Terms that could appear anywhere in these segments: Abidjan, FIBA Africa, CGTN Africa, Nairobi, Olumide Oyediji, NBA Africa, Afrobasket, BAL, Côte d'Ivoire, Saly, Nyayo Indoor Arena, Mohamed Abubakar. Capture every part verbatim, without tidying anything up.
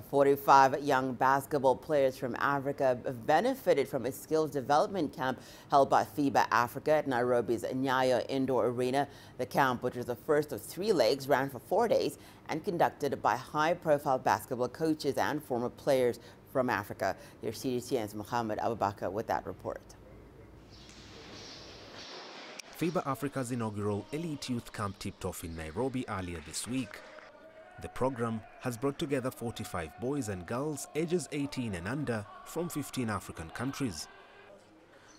forty-five young basketball players from Africa benefited from a skills development camp held by FIBA Africa at Nairobi's Nyayo Indoor Arena. The camp, which was the first of three legs, ran for four days and conducted by high-profile basketball coaches and former players from Africa. Your C D C N's Mohamed Abubakar with that report. FIBA Africa's inaugural Elite Youth Camp tipped off in Nairobi earlier this week. The program has brought together forty-five boys and girls ages eighteen and under from fifteen African countries.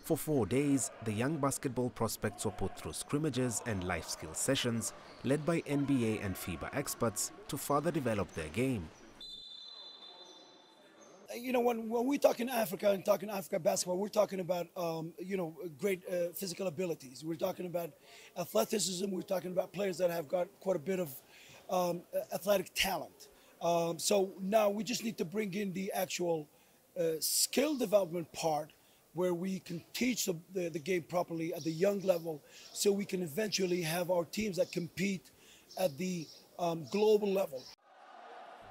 For four days, the young basketball prospects were put through scrimmages and life skill sessions led by N B A and FIBA experts to further develop their game. You know, when, when we're talking Africa and talking Africa basketball, we're talking about, um, you know, great uh, physical abilities. We're talking about athleticism. We're talking about players that have got quite a bit of um, athletic talent. Um, so now we just need to bring in the actual uh, skill development part where we can teach the, the, the game properly at the young level so we can eventually have our teams that compete at the um, global level.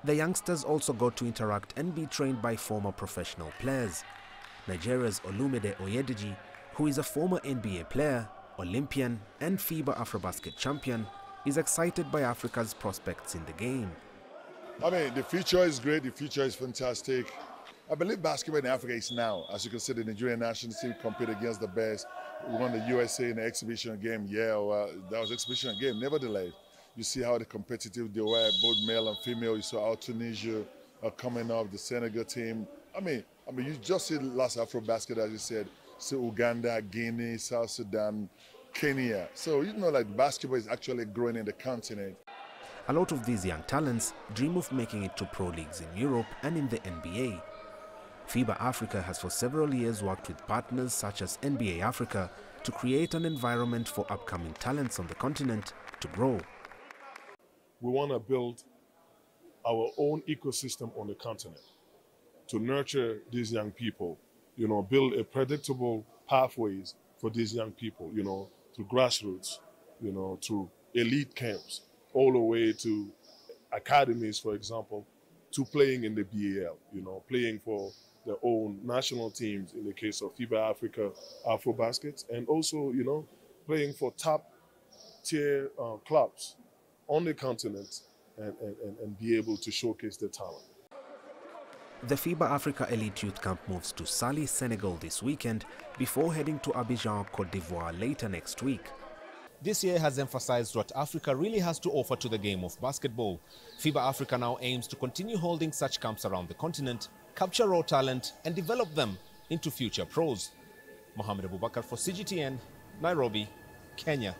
The youngsters also got to interact and be trained by former professional players. Nigeria's Olumide Oyediji, who is a former N B A player, Olympian and FIBA Afrobasket champion, is excited by Africa's prospects in the game. I mean, the future is great, the future is fantastic. I believe basketball in Africa is now. As you can see, the Nigerian national team compete against the best. We won the U S A in the exhibition game. Yeah, well, that was exhibition game, nevertheless. You see how the competitive they were, both male and female. You saw how Tunisia are coming up, the Senegal team. I mean, I mean, you just see the last Afrobasket, as you said, see Uganda, Guinea, South Sudan, Kenya. So, you know, like basketball is actually growing in the continent. A lot of these young talents dream of making it to pro leagues in Europe and in the N B A. FIBA Africa has for several years worked with partners such as N B A Africa to create an environment for upcoming talents on the continent to grow. We want to build our own ecosystem on the continent to nurture these young people, you know, build a predictable pathways for these young people, you know, through grassroots, you know, through elite camps, all the way to academies, for example, to playing in the B A L, you know, playing for their own national teams in the case of FIBA Africa, Afrobaskets, and also, you know, playing for top tier uh, clubs on the continent and, and, and be able to showcase their talent. The FIBA Africa Elite Youth Camp moves to Saly, Senegal this weekend before heading to Abidjan, Côte d'Ivoire later next week. This year has emphasized what Africa really has to offer to the game of basketball. FIBA Africa now aims to continue holding such camps around the continent, capture raw talent and develop them into future pros. Mohamed Abubakar for C G T N, Nairobi, Kenya.